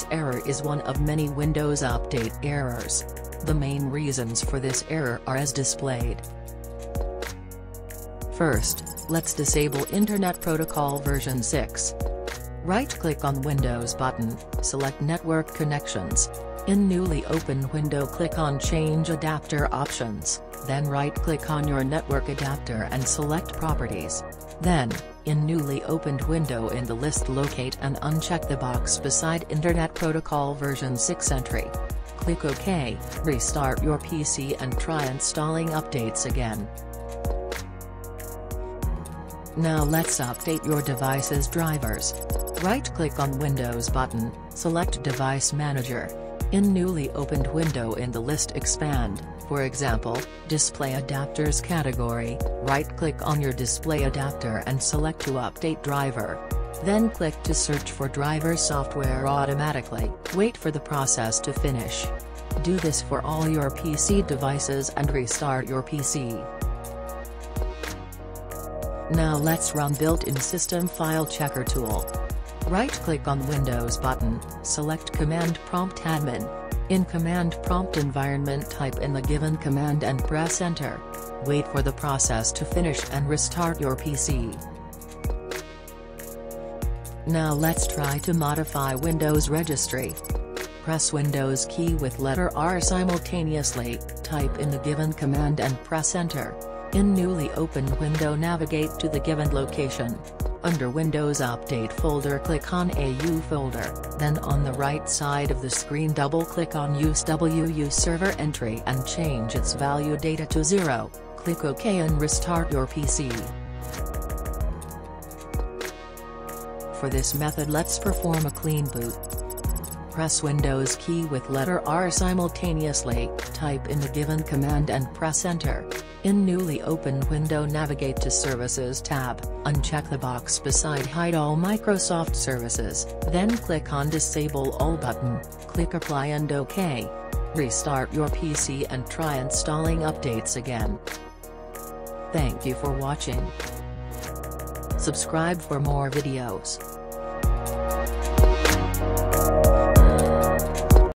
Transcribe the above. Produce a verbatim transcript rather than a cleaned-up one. This error is one of many Windows update errors. The main reasons for this error are as displayed. First, let's disable Internet Protocol version six. Right-click on Windows button, select Network Connections. In newly open window, click on Change Adapter Options, then right-click on your network adapter and select Properties. Then, in newly opened window in the list, locate and uncheck the box beside Internet Protocol version six entry. Click OK, restart your P C and try installing updates again. Now let's update your device's drivers. Right-click on Windows button, select Device Manager. In newly opened window in the list, expand, for example, Display Adapters category, right-click on your display adapter and select to update driver. Then click to search for driver software automatically. Wait for the process to finish. Do this for all your P C devices and restart your P C. Now let's run built-in system file checker tool. Right-click on Windows button, select Command Prompt Admin. In Command Prompt Environment, type in the given command and press Enter. Wait for the process to finish and restart your P C. Now let's try to modify Windows registry. Press Windows key with letter R simultaneously, type in the given command and press Enter. In newly opened window, navigate to the given location. Under Windows Update folder, click on A U folder, then on the right side of the screen double-click on Use W U Server Entry and change its value data to zero, click OK and restart your P C. For this method, let's perform a clean boot. Press Windows key with letter R simultaneously, type in the given command and press Enter. In newly opened window, navigate to Services tab, uncheck the box beside Hide all Microsoft services, then click on Disable all button, click Apply and OK. Restart your P C and try installing updates again. Thank you for watching. Subscribe for more videos.